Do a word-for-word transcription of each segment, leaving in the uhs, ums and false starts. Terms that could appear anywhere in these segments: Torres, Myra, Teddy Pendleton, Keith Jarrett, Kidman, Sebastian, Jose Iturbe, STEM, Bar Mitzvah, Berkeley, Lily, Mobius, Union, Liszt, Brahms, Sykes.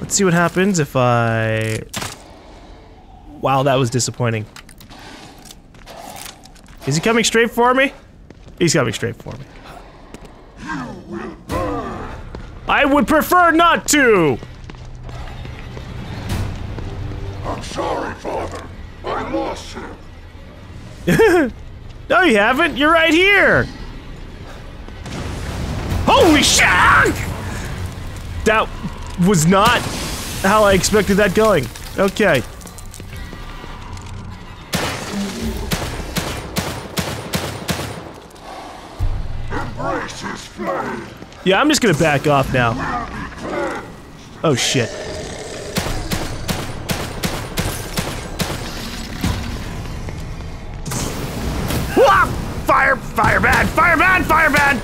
Let's see what happens if I... Wow, that was disappointing. Is he coming straight for me? He's coming straight for me. I would prefer not to! I'm sorry, Father. I lost him. No, you haven't. You're right here! Holy shit! That was not how I expected that going. Okay. Embrace his flame. Yeah, I'm just gonna back off now. Oh shit. Wah! Fire! Fire bad! Fire bad! Fire bad!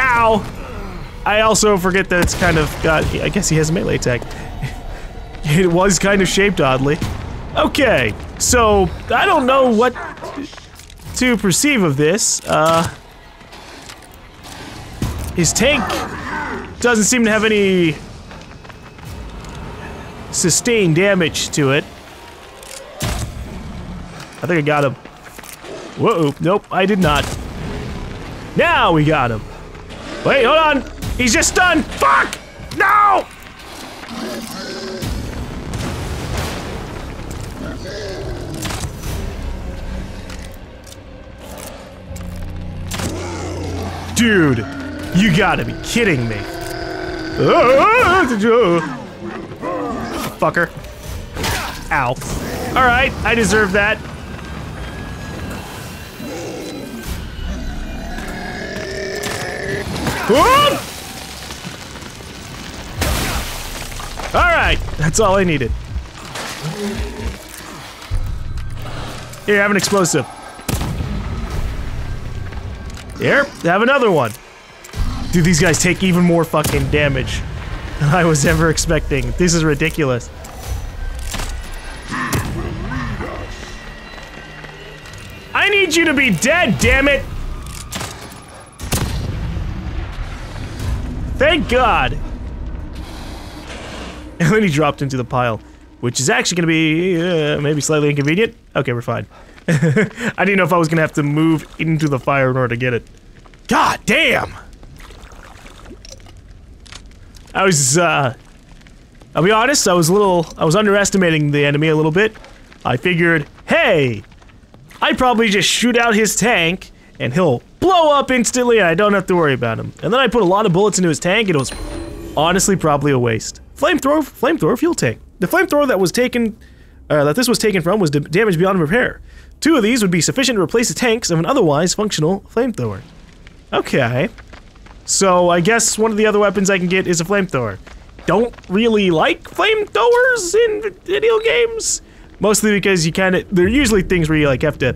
Ow! I also forget that it's kind of got... I guess he has a melee attack. It was kind of shaped oddly. Okay, so I don't know what to perceive of this. Uh... His tank doesn't seem to have any sustained damage to it. I think I got him. Whoa, nope, I did not. Now we got him. Wait, hold on. He's just stunned. Fuck! No! Dude. You gotta be kidding me. Fucker. Ow. Alright, I deserve that. Alright, that's all I needed. Here, have an explosive. Here, have another one. Dude, these guys take even more fucking damage than I was ever expecting. This is ridiculous. I need you to be dead, damn it! Thank God! And then he dropped into the pile, which is actually gonna be uh, maybe slightly inconvenient. Okay, we're fine. I didn't know if I was gonna have to move into the fire in order to get it. God damn! I was, uh, I'll be honest, I was a little, I was underestimating the enemy a little bit. I figured, hey, I'd probably just shoot out his tank, and he'll blow up instantly and I don't have to worry about him. And then I put a lot of bullets into his tank, and it was honestly probably a waste. Flamethrower, flamethrower fuel tank. The flamethrower that was taken, uh, that this was taken from was damaged beyond repair. Two of these would be sufficient to replace the tanks of an otherwise functional flamethrower. Okay. So, I guess one of the other weapons I can get is a flamethrower. Don't really like flamethrowers in video games. Mostly because you kinda- they're usually things where you like have to...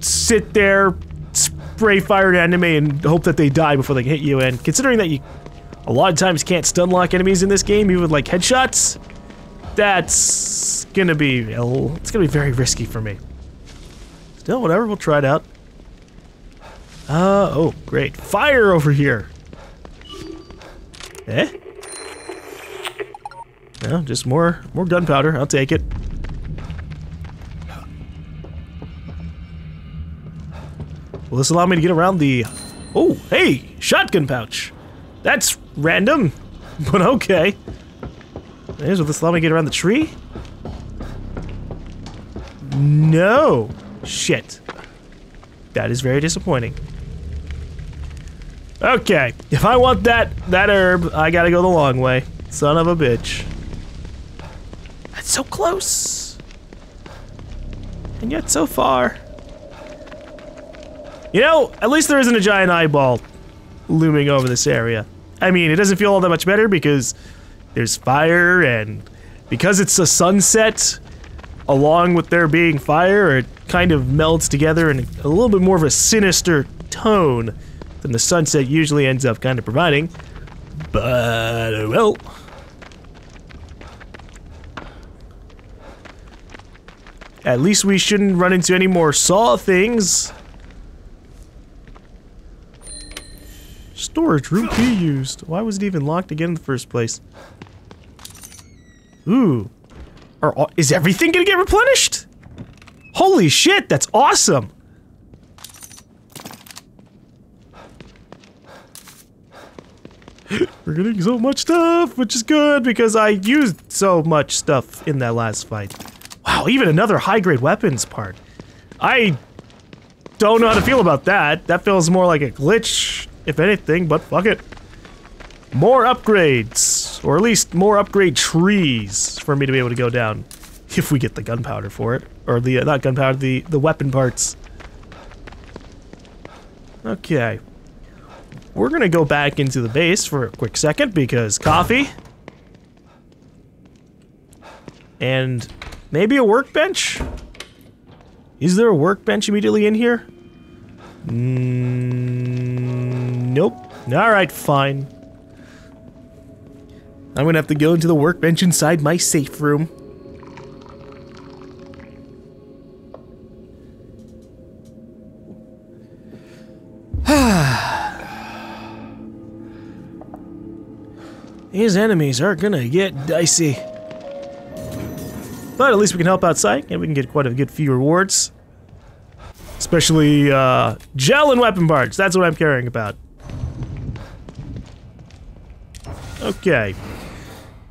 sit there, spray fire at an enemy and hope that they die before they can hit you, and considering that you a lot of times can't stun lock enemies in this game, even with like headshots, that's gonna be- it's gonna be very risky for me. Still, whatever, we'll try it out. Uh, oh, great. Fire over here! Eh? No, just more, more gunpowder. I'll take it. Will this allow me to get around the... Oh, hey! Shotgun pouch! That's random, but okay. Here's will this allow me to get around the tree? No! Shit. That is very disappointing. Okay, if I want that that herb, I gotta go the long way. Son of a bitch. That's so close. And yet so far. You know, at least there isn't a giant eyeball looming over this area. I mean, it doesn't feel all that much better because there's fire, and because it's a sunset, along with there being fire, it kind of melds together in a little bit more of a sinister tone than the sunset usually ends up kind of providing, but, well. At least we shouldn't run into any more saw things. Storage room key used. Why was it even locked again in the first place? Ooh. Are all, is everything gonna get replenished? Holy shit, that's awesome! We're getting so much stuff, which is good because I used so much stuff in that last fight. Wow, even another high-grade weapons part. I don't know how to feel about that. That feels more like a glitch, if anything, but fuck it. More upgrades, or at least more upgrade trees for me to be able to go down. If we get the gunpowder for it. Or the, uh, not gunpowder, the, the weapon parts. Okay. We're gonna go back into the base for a quick second, because coffee. And maybe a workbench? Is there a workbench immediately in here? Mm, nope. Alright, fine. I'm gonna have to go into the workbench inside my safe room. These enemies are gonna get dicey. But at least we can help out Syke, and we can get quite a good few rewards. Especially, uh, gel and weapon parts, that's what I'm caring about. Okay.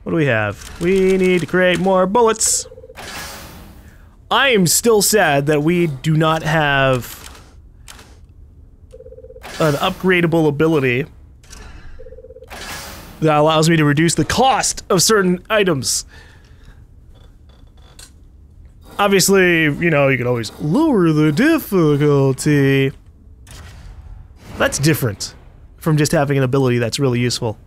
What do we have? We need to create more bullets. I am still sad that we do not have an upgradable ability that allows me to reduce the cost of certain items. Obviously, you know, you can always lower the difficulty. That's different from just having an ability that's really useful.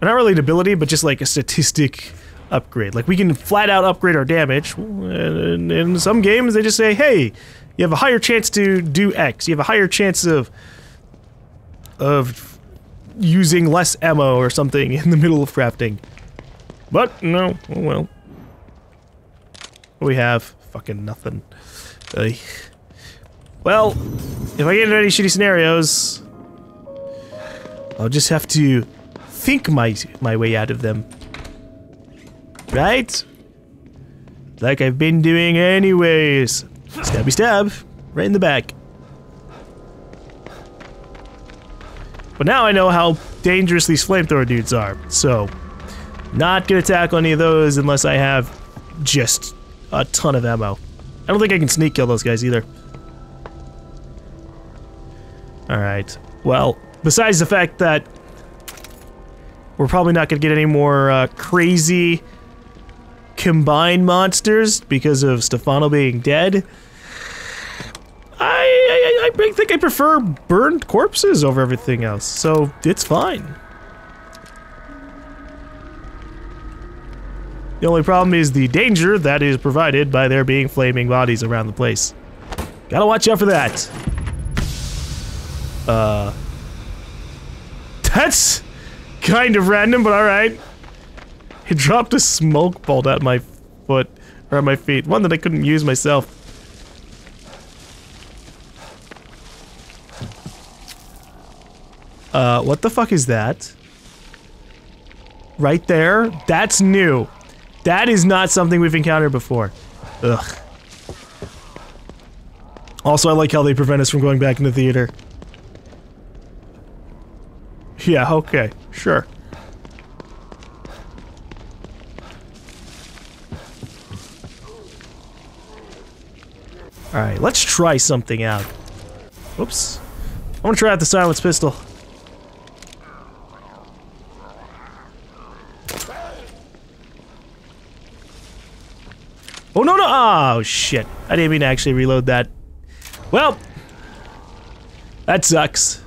And not really an ability, but just like a statistic upgrade. Like, we can flat out upgrade our damage, and in some games they just say, hey, you have a higher chance to do X, you have a higher chance of of using less ammo or something in the middle of crafting. But, no, oh well. We have fucking nothing. Ugh. Well, if I get into any shitty scenarios, I'll just have to think my my way out of them. Right? Like I've been doing anyways. Stabby stab. Right in the back. But now I know how dangerous these flamethrower dudes are, so not gonna tackle any of those unless I have just a ton of ammo. I don't think I can sneak kill those guys either. Alright, well, besides the fact that we're probably not gonna get any more uh, crazy combined monsters because of Stefano being dead, I, I, I think I prefer burned corpses over everything else, so it's fine. The only problem is the danger that is provided by there being flaming bodies around the place. Gotta watch out for that. Uh... That's kind of random, but alright. It dropped a smoke bolt at my foot, or at my feet, one that I couldn't use myself. Uh, what the fuck is that? Right there? That's new. That is not something we've encountered before. Ugh. Also, I like how they prevent us from going back in the theater. Yeah, okay. Sure. Alright, let's try something out. Whoops. I want to try out the silenced pistol. Oh, no, no! Oh, shit. I didn't mean to actually reload that. Well, that sucks.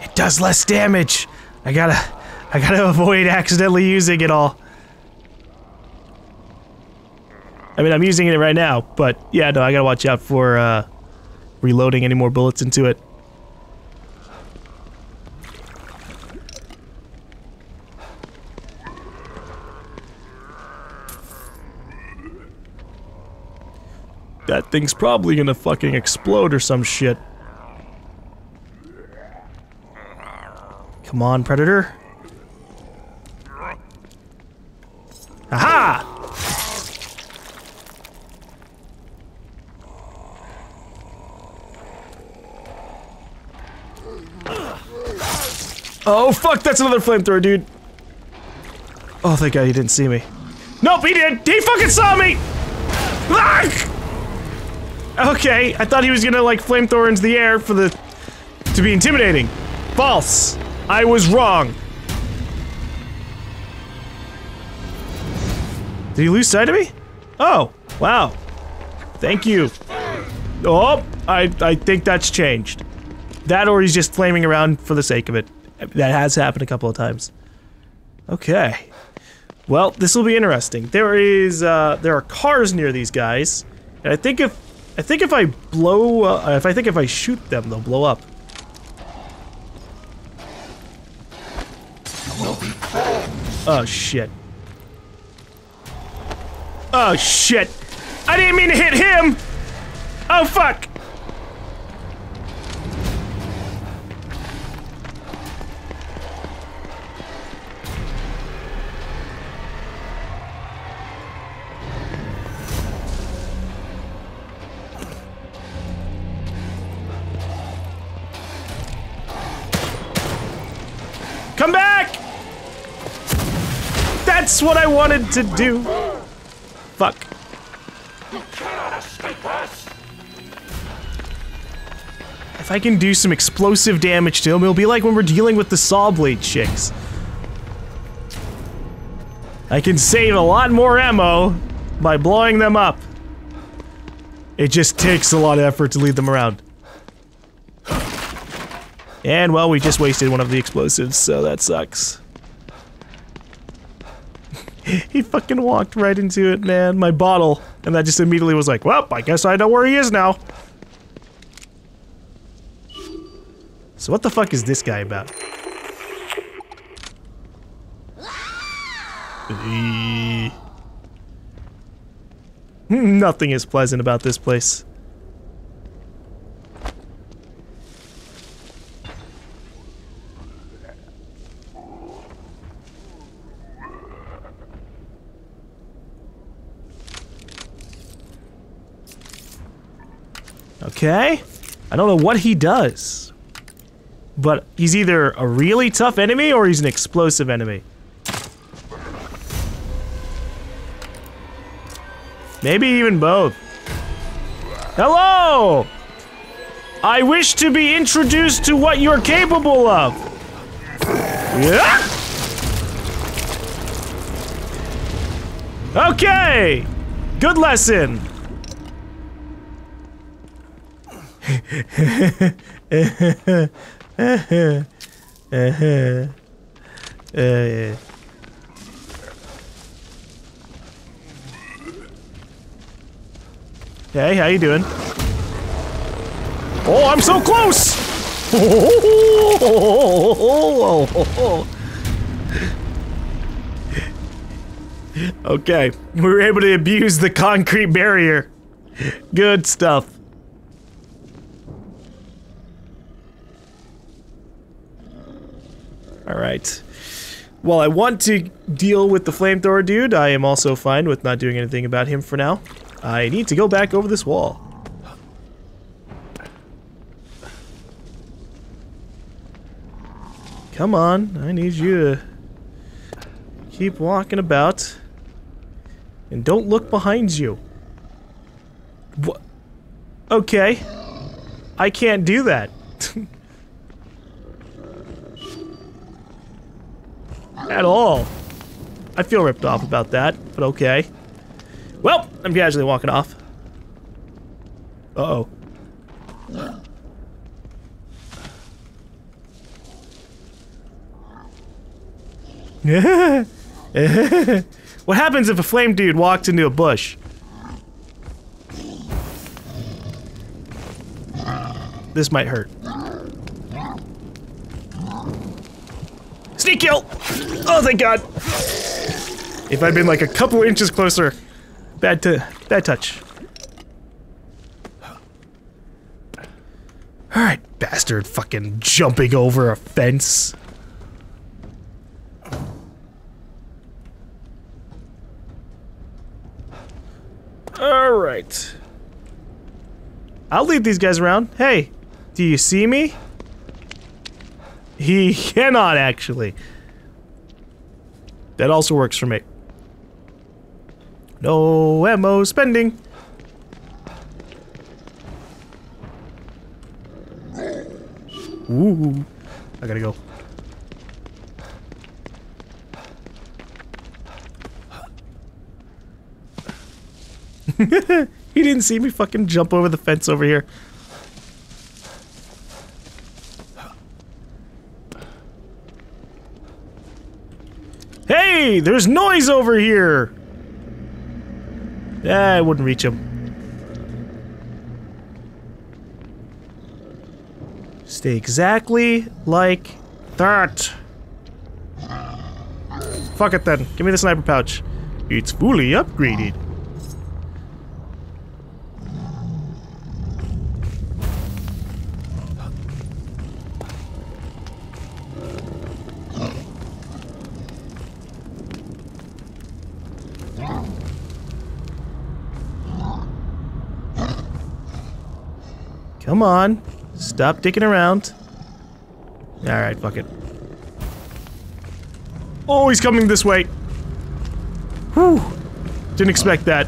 It does less damage. I gotta, I gotta avoid accidentally using it all. I mean, I'm using it right now, but yeah, no, I gotta watch out for, uh, reloading any more bullets into it. That thing's probably gonna fucking explode or some shit. Come on, Predator. Aha! Oh fuck, that's another flamethrower, dude. Oh, thank God he didn't see me. Nope, he did! He fucking saw me! Ah! Okay, I thought he was gonna like flamethrower into the air for the to be intimidating. False. I was wrong. Did he lose sight of me? Oh, wow. Thank you. Oh, I I think that's changed. That or he's just flaming around for the sake of it. That has happened a couple of times. Okay. Well, this will be interesting. There is uh there are cars near these guys, and I think if I think if I blow, uh, if I think if I shoot them, they'll blow up. Oh shit. Oh shit. I didn't mean to hit him! Oh fuck! That's what I wanted to do. Fuck. You cannot escape us. If I can do some explosive damage to him, it'll be like when we're dealing with the saw blade chicks. I can save a lot more ammo by blowing them up. It just takes a lot of effort to lead them around. And well, we just wasted one of the explosives, so that sucks. He fucking walked right into it, man. My bottle. And that just immediately was like, well, I guess I know where he is now. So what the fuck is this guy about? Nothing is pleasant about this place. Okay, I don't know what he does, but he's either a really tough enemy or he's an explosive enemy. Maybe even both. Hello! I wish to be introduced to what you're capable of. Yeah. Okay, good lesson. Hey, how you doing? Oh, I'm so close! Okay, we were able to abuse the concrete barrier. Good stuff. Alright. Well, I want to deal with the flamethrower dude. I am also fine with not doing anything about him for now. I need to go back over this wall. Come on, I need you to keep walking about. And don't look behind you. What? Okay. I can't do that. At all. I feel ripped off about that, but okay. Well, I'm casually walking off. Uh-oh. What happens if a flame dude walks into a bush? This might hurt. Sneak kill! Oh, thank God! If I'd been like a couple inches closer. Bad to bad touch. Alright, bastard fucking jumping over a fence. Alright. I'll leave these guys around. Hey, do you see me? He cannot, actually. That also works for me. No ammo spending. Ooh, I gotta go. He didn't see me fucking jump over the fence over here. Hey, there's noise over here! I wouldn't reach him. Stay exactly like that. Fuck it then. Give me the sniper pouch. It's fully upgraded. Come on. Stop dicking around. Alright, fuck it. Oh, he's coming this way! Whew! Didn't expect that.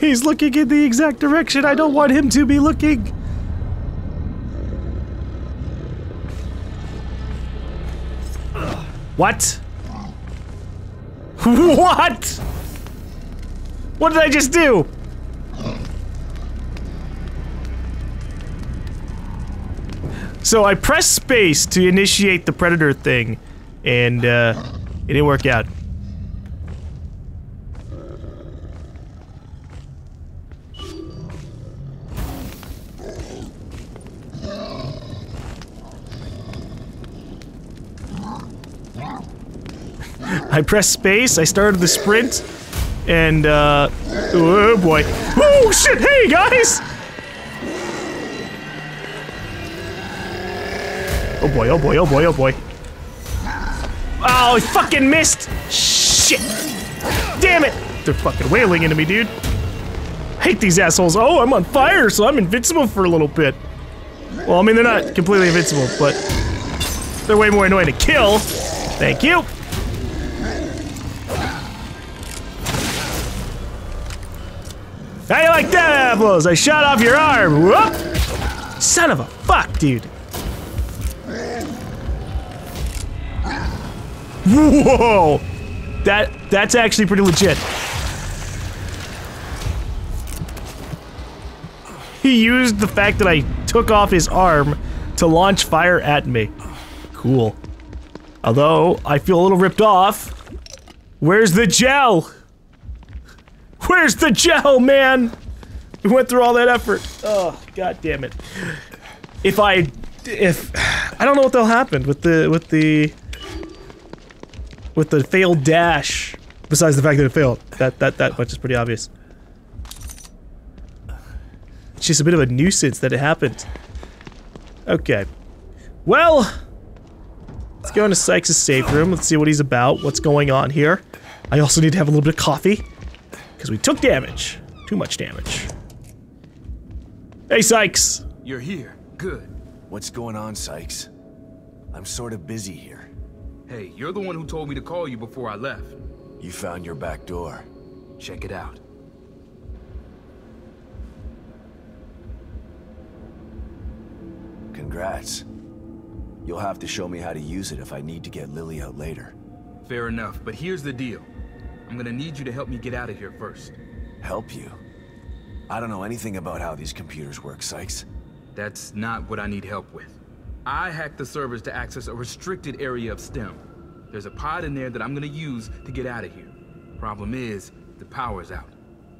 He's looking in the exact direction I don't want him to be looking! What? What?! What did I just do?! So I pressed space to initiate the predator thing, and uh, it didn't work out. I pressed space, I started the sprint, and uh, oh boy. Oh shit, hey guys! Oh boy, oh boy, oh boy, oh boy. Oh, I fucking missed! Shit! Damn it! They're fucking wailing into me, dude. I hate these assholes. Oh, I'm on fire, so I'm invincible for a little bit. Well, I mean, they're not completely invincible, but they're way more annoying to kill. Thank you. How you like that, apples? I shot off your arm. Whoop! Son of a fuck, dude. Whoa! That, that's actually pretty legit. He used the fact that I took off his arm to launch fire at me. Cool. Although, I feel a little ripped off. Where's the gel? Where's the gel, man? We went through all that effort. Oh, god damn it. If I... if... I don't know what'll happen with the... with the... with the failed dash, besides the fact that it failed. That that that much is pretty obvious. It's just a bit of a nuisance that it happened. Okay. Well, let's go into Sykes' safe room. Let's see what he's about, what's going on here. I also need to have a little bit of coffee, because we took damage. Too much damage. Hey, Sykes! You're here. Good. What's going on, Sykes? I'm sort of busy here. Hey, you're the one who told me to call you before I left. You found your back door. Check it out. Congrats. You'll have to show me how to use it if I need to get Lily out later. Fair enough, but here's the deal. I'm gonna need you to help me get out of here first. Help you? I don't know anything about how these computers work, Sykes. That's not what I need help with. I hacked the servers to access a restricted area of STEM. There's a pod in there that I'm gonna use to get out of here. Problem is, the power's out.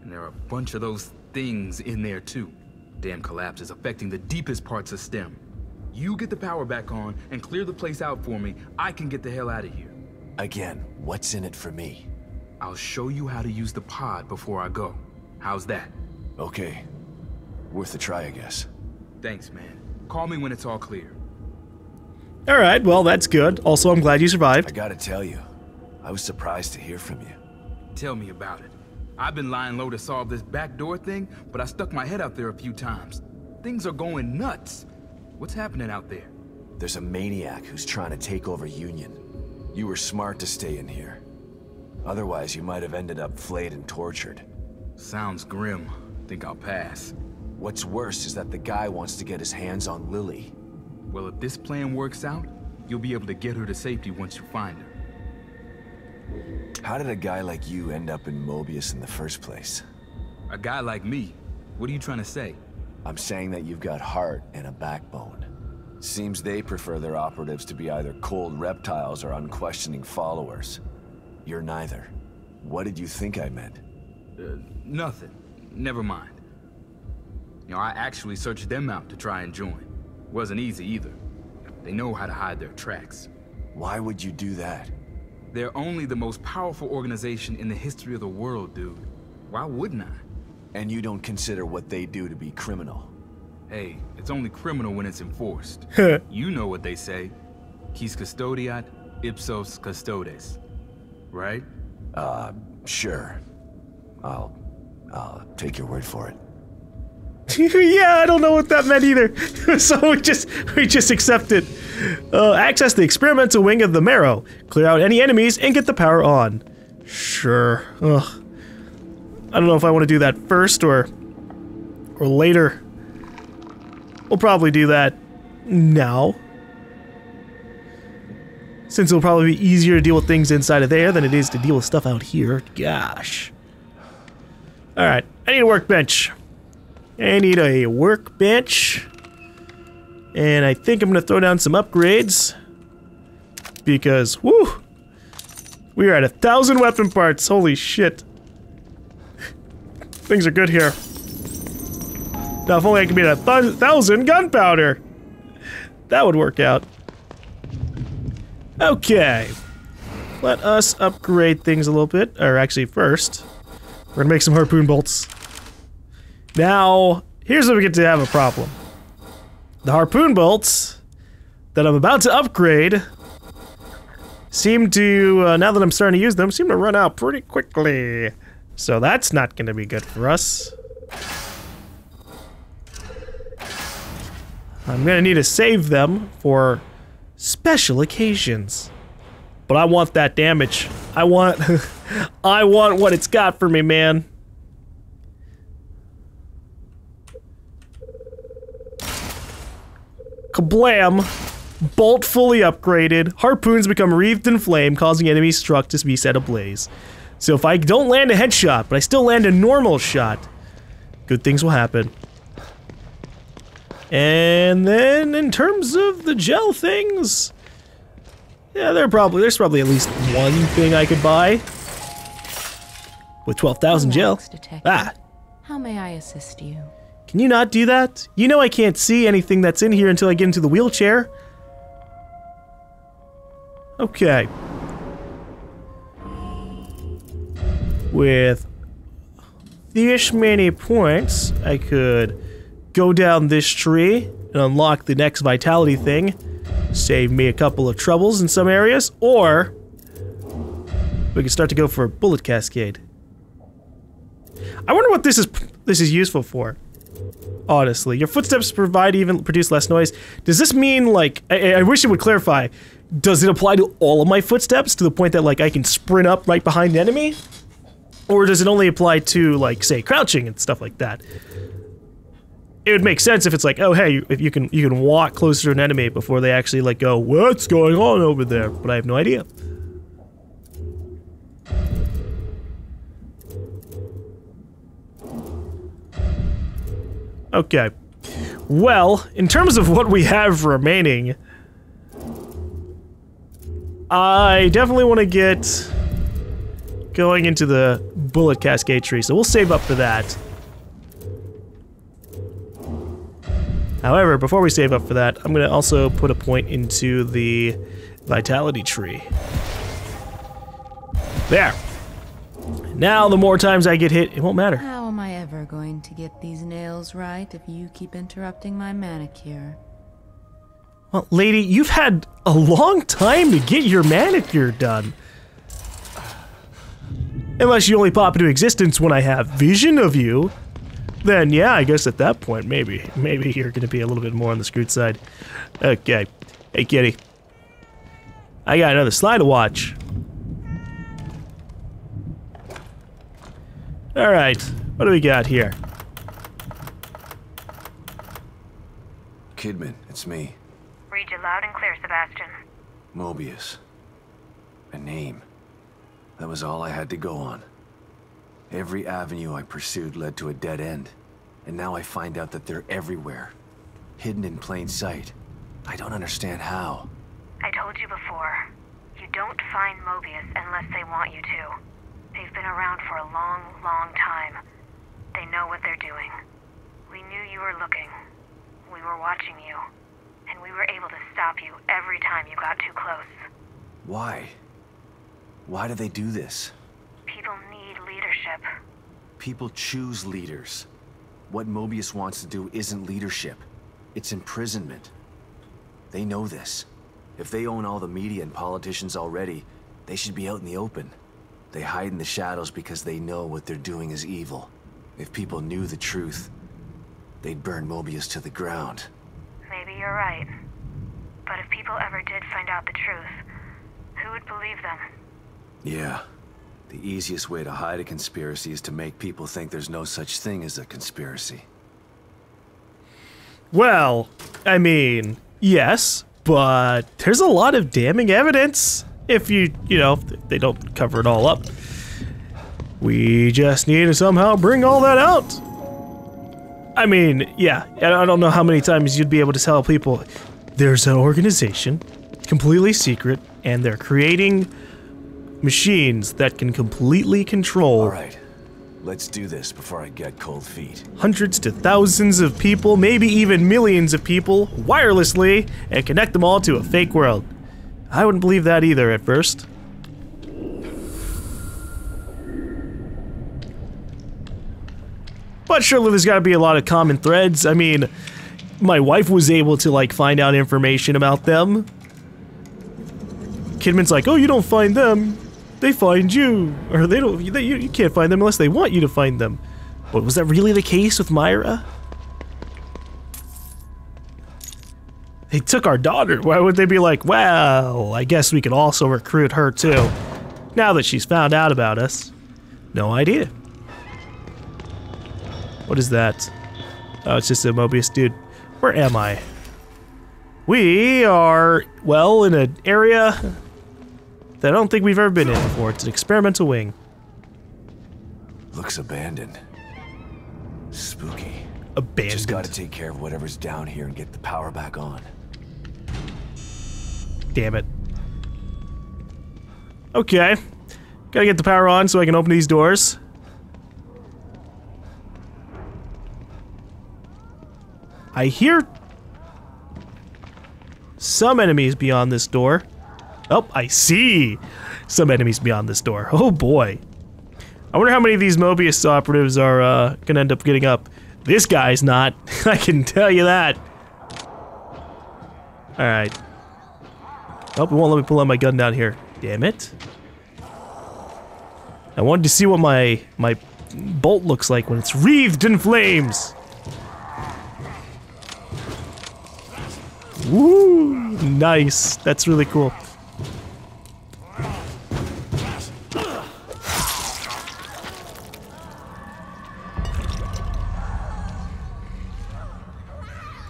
And there are a bunch of those things in there too. Dam collapse is affecting the deepest parts of STEM. You get the power back on and clear the place out for me. I can get the hell out of here. Again, what's in it for me? I'll show you how to use the pod before I go. How's that? Okay. Worth a try, I guess. Thanks, man. Call me when it's all clear. All right, well, that's good. Also, I'm glad you survived. I gotta tell you, I was surprised to hear from you. Tell me about it. I've been lying low to solve this backdoor thing, but I stuck my head out there a few times. Things are going nuts. What's happening out there? There's a maniac who's trying to take over Union. You were smart to stay in here. Otherwise, you might have ended up flayed and tortured. Sounds grim. Think I'll pass. What's worse is that the guy wants to get his hands on Lily. Well, if this plan works out, you'll be able to get her to safety once you find her. How did a guy like you end up in Mobius in the first place? A guy like me? What are you trying to say? I'm saying that you've got heart and a backbone. Seems they prefer their operatives to be either cold reptiles or unquestioning followers. You're neither. What did you think I meant? Uh, nothing. Never mind. You know, I actually searched them out to try and join. Wasn't easy either. They know how to hide their tracks. Why would you do that? They're only the most powerful organization in the history of the world, dude. Why wouldn't I? And you don't consider what they do to be criminal? Hey, it's only criminal when it's enforced. You know what they say. Quis custodiat, ipsos custodes. Right? Uh, sure. I'll... I'll take your word for it. Yeah, I don't know what that meant either. So we just we just accepted. Uh, access the experimental wing of the Marrow. Clear out any enemies and get the power on. Sure. Ugh. I don't know if I want to do that first or or later. We'll probably do that now, since it'll probably be easier to deal with things inside of there than it is to deal with stuff out here. Gosh. All right. I need a workbench. I need a workbench, and I think I'm gonna throw down some upgrades, because, woo, we are at a thousand weapon parts, holy shit. Things are good here. Now if only I could be at a th thousand gunpowder! That would work out. Okay. Let us upgrade things a little bit, or actually first, we're gonna make some harpoon bolts. Now, here's where we get to have a problem. The harpoon bolts that I'm about to upgrade seem to, uh, now that I'm starting to use them, seem to run out pretty quickly. So that's not going to be good for us. I'm going to need to save them for special occasions. But I want that damage. I want, I want what it's got for me, man. Kablam! Bolt fully upgraded. Harpoons become wreathed in flame, causing enemies struck to be set ablaze. So if I don't land a headshot, but I still land a normal shot, good things will happen. And then, in terms of the gel things, yeah, there probably there's probably at least one thing I could buy with twelve thousand gel. Ah. How may I assist you? Can you not do that? You know I can't see anything that's in here until I get into the wheelchair. Okay. With these many points, I could go down this tree and unlock the next vitality thing. Save me a couple of troubles in some areas, or we could start to go for a bullet cascade. I wonder what this is this is useful for. Honestly, your footsteps provide even produce less noise. Does this mean, like, I, I wish it would clarify, does it apply to all of my footsteps to the point that, like, I can sprint up right behind the enemy? Or does it only apply to, like, say, crouching and stuff like that? It would make sense if it's like, oh, hey, if you can you can walk closer to an enemy before they actually, like, go, what's going on over there? But I have no idea. Okay. Well, in terms of what we have remaining, I definitely want to get going into the bullet cascade tree, so we'll save up for that. However, before we save up for that, I'm going to also put a point into the vitality tree. There. Now the more times I get hit, it won't matter. How am I ever going to get these nails right if you keep interrupting my manicure? Well, lady, you've had a long time to get your manicure done. Unless you only pop into existence when I have vision of you. Then, yeah, I guess at that point, maybe. Maybe you're gonna be a little bit more on the screwed side. Okay. Hey, kitty. I got another slide to watch. Alright, what do we got here? Kidman, it's me. Read you loud and clear, Sebastian. Mobius. A name. That was all I had to go on. Every avenue I pursued led to a dead end, and now I find out that they're everywhere, hidden in plain sight. I don't understand how. I told you before, you don't find Mobius unless they want you to. They've been around for a long, long time. They know what they're doing. We knew you were looking. We were watching you, and we were able to stop you every time you got too close. Why? Why do they do this? People need leadership. People choose leaders. What Mobius wants to do isn't leadership. It's imprisonment. They know this. If they own all the media and politicians already, they should be out in the open. They hide in the shadows because they know what they're doing is evil. If people knew the truth, they'd burn Mobius to the ground. Maybe you're right. But if people ever did find out the truth, who would believe them? Yeah. The easiest way to hide a conspiracy is to make people think there's no such thing as a conspiracy. Well, I mean, yes, but there's a lot of damning evidence. If you, you know, they don't cover it all up. We just need to somehow bring all that out. I mean, yeah, I don't know how many times you'd be able to tell people there's an organization, completely secret, and they're creating machines that can completely control. All right, let's do this before I get cold feet. Hundreds to thousands of people, maybe even millions of people, wirelessly, and connect them all to a fake world. I wouldn't believe that either at first. But surely there's gotta be a lot of common threads. I mean, my wife was able to like find out information about them. Kidman's like, oh, you don't find them, they find you. Or they don't, they, you, you can't find them unless they want you to find them. But was that really the case with Myra? They took our daughter. Why would they be like, well, I guess we could also recruit her too, now that she's found out about us? No idea. What is that? Oh, it's just a Mobius dude. Where am I? We are, well, in an area that I don't think we've ever been in before. It's an experimental wing. Looks abandoned. Spooky. Abandoned. Just gotta take care of whatever's down here and get the power back on. Damn it. Okay. Gotta get the power on so I can open these doors. I hear some enemies beyond this door. Oh, I see some enemies beyond this door. Oh boy. I wonder how many of these Mobius operatives are uh, gonna end up getting up. This guy's not. I can tell you that. Alright. Oh, it won't let me pull out my gun down here. Damn it. I wanted to see what my my bolt looks like when it's wreathed in flames. Woo! Nice. That's really cool.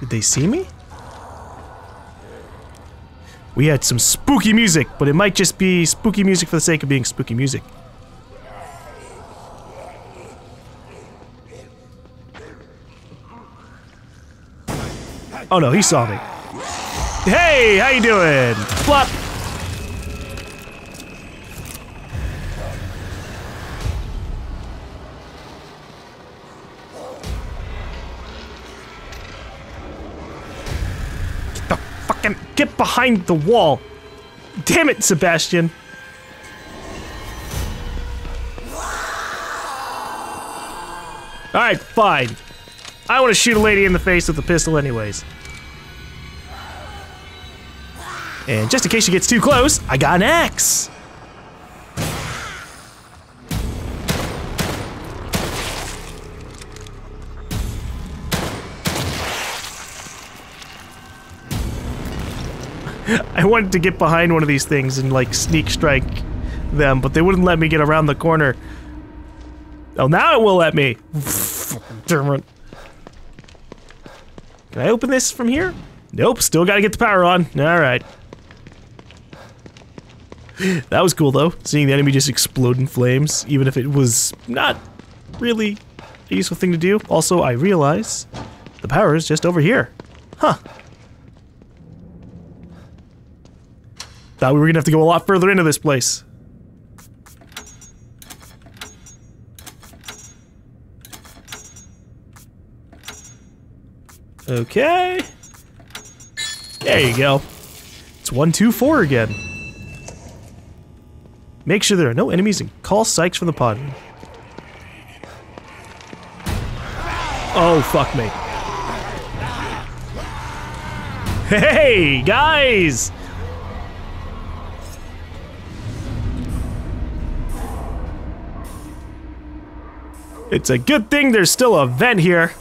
Did they see me? We had some spooky music, but it might just be spooky music for the sake of being spooky music. Oh no, he saw me. Hey, how you doing? Flop! Fucking get behind the wall. Damn it, Sebastian. Alright, fine. I want to shoot a lady in the face with a pistol anyways. And just in case she gets too close, I got an axe! I wanted to get behind one of these things and like sneak strike them, but they wouldn't let me get around the corner. Oh, now it will let me! Can I open this from here? Nope, still gotta get the power on. Alright. That was cool though, seeing the enemy just explode in flames, even if it was not really a useful thing to do. Also, I realize the power is just over here. Huh. Thought we were gonna have to go a lot further into this place. Okay. There you go. It's one, two, four again. Make sure there are no enemies and call Sykes from the pod. Oh, fuck me. Hey, guys! It's a good thing there's still a vent here.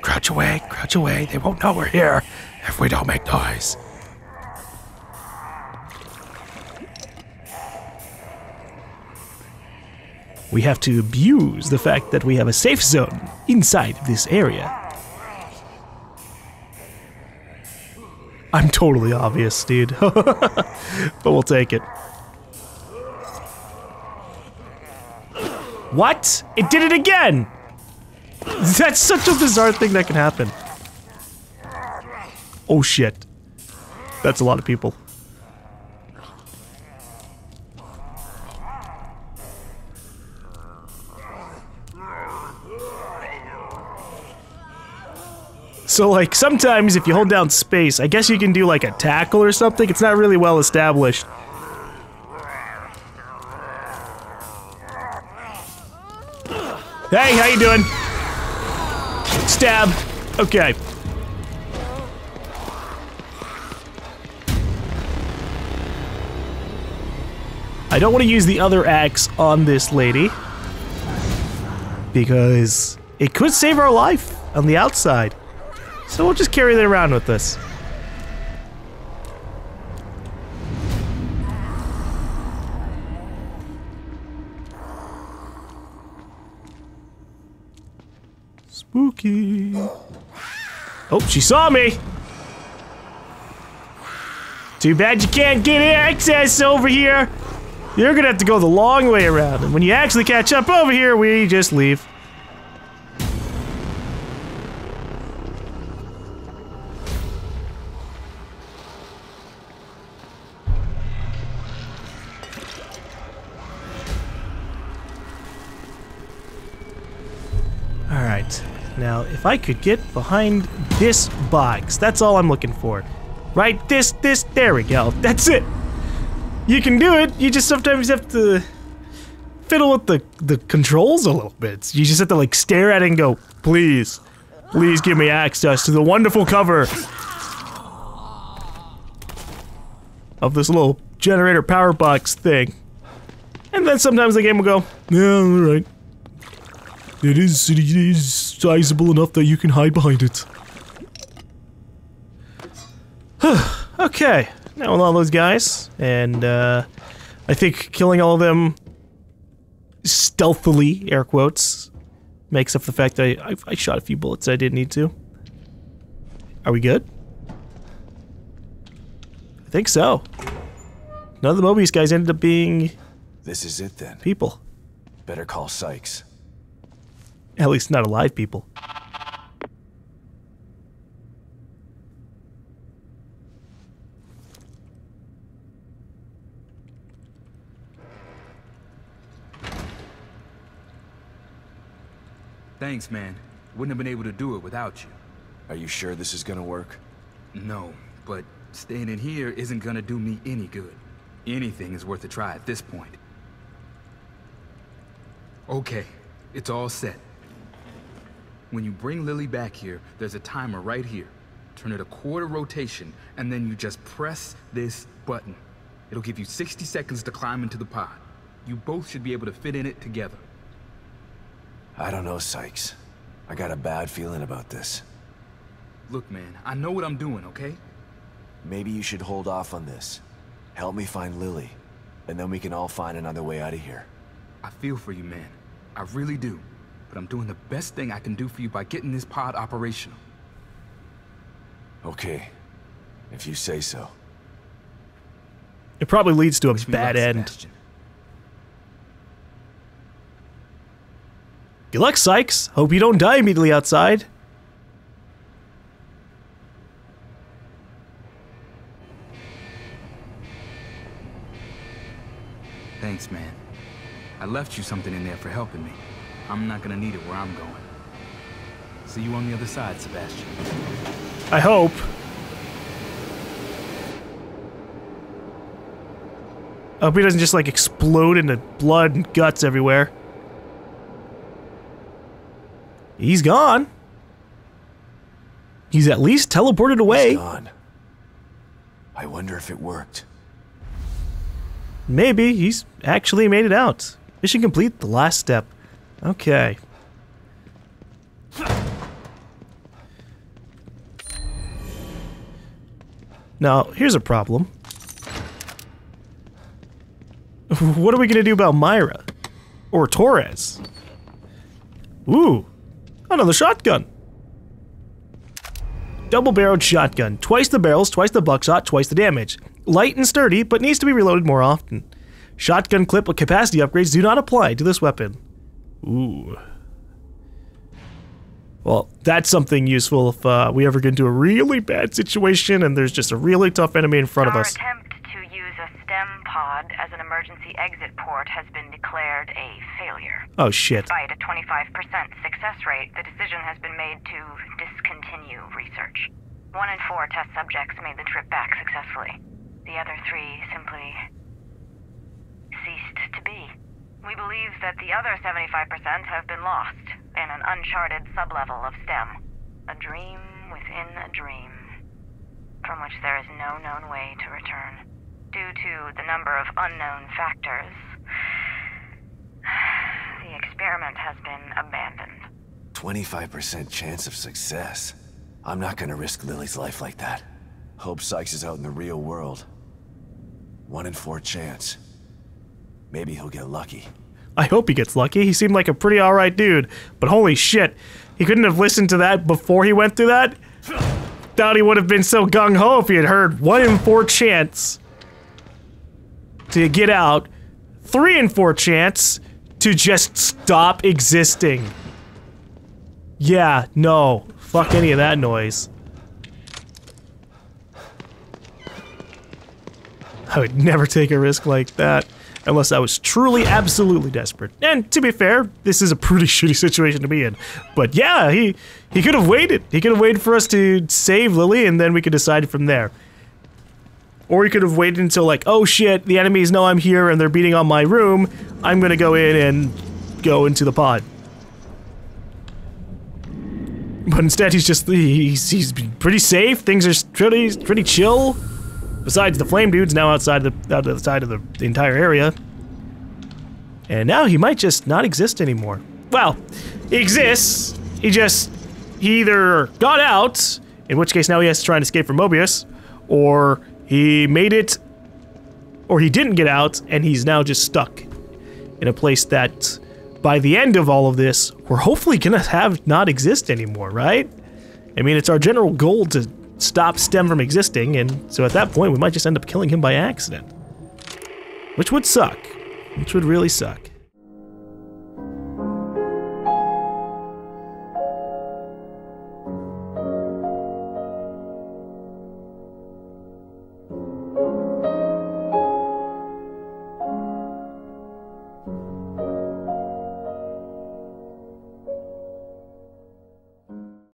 Crouch away, crouch away, they won't know we're here if we don't make noise. We have to abuse the fact that we have a safe zone inside this area. I'm totally obvious, dude. But we'll take it. What? It did it again! That's such a bizarre thing that can happen. Oh shit. That's a lot of people. So like, sometimes if you hold down space, I guess you can do like a tackle or something. It's not really well established. Hey, how you doing? Stab. Okay. I don't want to use the other axe on this lady, because it could save our life on the outside. So we'll just carry that around with us. Spooky. Oh, she saw me! Too bad you can't get access over here! You're gonna have to go the long way around, and when you actually catch up over here, we just leave. Alright. Now, if I could get behind this box, that's all I'm looking for. Right? This, this, there we go. That's it! You can do it, you just sometimes have to fiddle with the, the controls a little bit. You just have to like stare at it and go, please, please give me access to the wonderful cover of this little generator power box thing. And then sometimes the game will go, yeah, alright. It is, it is sizable enough that you can hide behind it. Okay, now with all those guys, and uh, I think killing all of them stealthily, air quotes, makes up the fact that I, I, I shot a few bullets I didn't need to. Are we good? I think so. None of the Mobius guys ended up being... This is it then. People. Better call Sykes. At least not alive people. Thanks, man. Wouldn't have been able to do it without you. Are you sure this is gonna work? No, but staying in here isn't gonna do me any good. Anything is worth a try at this point. Okay, it's all set. When you bring Lily back here, there's a timer right here. Turn it a quarter rotation, and then you just press this button. It'll give you sixty seconds to climb into the pod. You both should be able to fit in it together. I don't know, Sykes. I got a bad feeling about this. Look, man, I know what I'm doing, okay? Maybe you should hold off on this. Help me find Lily, and then we can all find another way out of here. I feel for you, man. I really do. But I'm doing the best thing I can do for you by getting this pod operational. Okay, if you say so. It probably leads to a bad end. Good luck, Sykes. Hope you don't die immediately outside. Thanks, man. I left you something in there for helping me. I'm not gonna need it where I'm going. See you on the other side, Sebastian. I hope. I hope he doesn't just like explode into blood and guts everywhere. He's gone. He's at least teleported away. He's gone. I wonder if it worked. Maybe he's actually made it out. Mission complete, the last step. Okay. Now, here's a problem. What are we gonna do about Myra? Or Torres? Ooh! Another shotgun! Double-barreled shotgun. Twice the barrels, twice the buckshot, twice the damage. Light and sturdy, but needs to be reloaded more often. Shotgun clip with capacity upgrades do not apply to this weapon. Ooh. Well, that's something useful if uh, we ever get into a really bad situation and there's just a really tough enemy in front of us. Our attempt to use a STEM pod as an emergency exit port has been declared a failure. Oh shit. Despite a twenty-five percent success rate, the decision has been made to discontinue research. One in four test subjects made the trip back successfully. The other three simply ceased to be. We believe that the other seventy-five percent have been lost in an uncharted sublevel of STEM. A dream within a dream, from which there is no known way to return. Due to the number of unknown factors, the experiment has been abandoned. twenty-five percent chance of success. I'm not gonna risk Lily's life like that. Hope Sykes is out in the real world. One in four chance. Maybe he'll get lucky. I hope he gets lucky. He seemed like a pretty alright dude, but holy shit, he couldn't have listened to that before he went through that? Doubt he would have been so gung-ho if he had heard one in four chance to get out, three in four chance to just stop existing. Yeah, no. Fuck any of that noise. I would never take a risk like that. Unless I was truly, absolutely desperate. And to be fair, this is a pretty shitty situation to be in. But yeah, he he could have waited. He could have waited for us to save Lily, and then we could decide from there. Or he could have waited until like, oh shit, the enemies know I'm here and they're beating on my room. I'm gonna go in and go into the pod. But instead, he's just he's he's pretty safe. Things are pretty pretty chill. Besides, the flame dude's now outside the outside of the, the entire area, and now he might just not exist anymore. Well, he exists. He just he either got out, in which case now he has to try and escape from Mobius, or he made it, or he didn't get out, and he's now just stuck in a place that, by the end of all of this, we're hopefully gonna have not exist anymore, right? I mean, it's our general goal to stop STEM from existing, and so at that point we might just end up killing him by accident. Which would suck. Which would really suck.